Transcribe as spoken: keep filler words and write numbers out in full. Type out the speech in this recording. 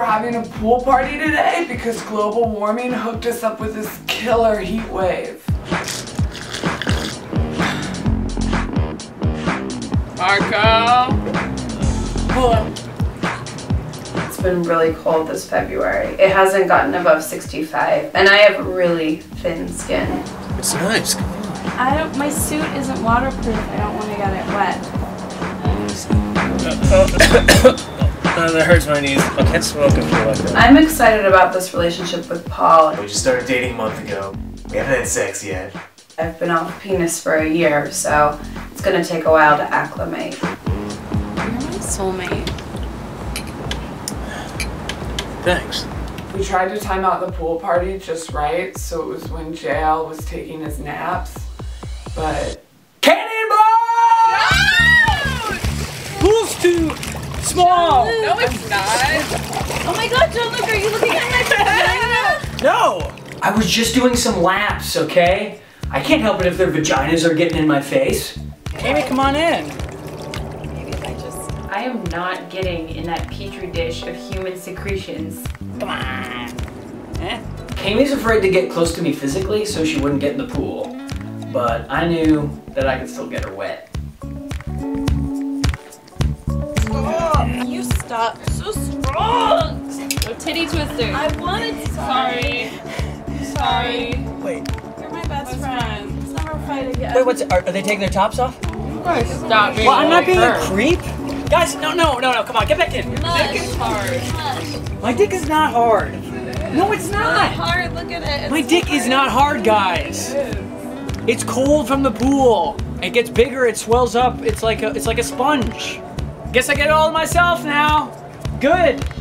we're having a pool party today because global warming hooked us up with this killer heat wave. Marco! Cool. It's been really cold this February. It hasn't gotten above sixty-five, and I have really thin skin. It's nice. Come on. I don't. My suit isn't waterproof. I don't want to get it wet. Uh, that hurts my knees. I can't smoke if you like that. I'm excited about this relationship with Paul. We just started dating a month ago. We haven't had sex yet. I've been off penis for a year, so it's gonna take a while to acclimate. You're my soulmate. Thanks. We tried to time out the pool party just right, so it was when J L was taking his naps, but... Cannonball! No! Pool's too small! No, it's not. Oh my god, John Luke, are you looking at my vagina? No! I was just doing some laps, okay? I can't help it if their vaginas are getting in my face. Amy, come on in. Maybe I just... I am not getting in that petri dish of human secretions. Come on. Eh? Amy's afraid to get close to me physically, so she wouldn't get in the pool. But I knew that I could still get her wet. Stop. You stop. So strong. No titty twisters. I wanted to. Sorry. Sorry. Wait. Best friend. It's never a fight again. Wait, what's it? Are, are they taking their tops off? You guys stop being well, I'm not being her. a creep. Guys, no, no, no, no, come on, get back in. Your dick is hard. Lush. My dick is not hard. It is. No, it's not. It's not hard, look at it. It's My dick hard. is not hard, guys. It is. It's cold from the pool. It gets bigger, it swells up. It's like a, it's like a sponge. Guess I get it all to myself now. Good.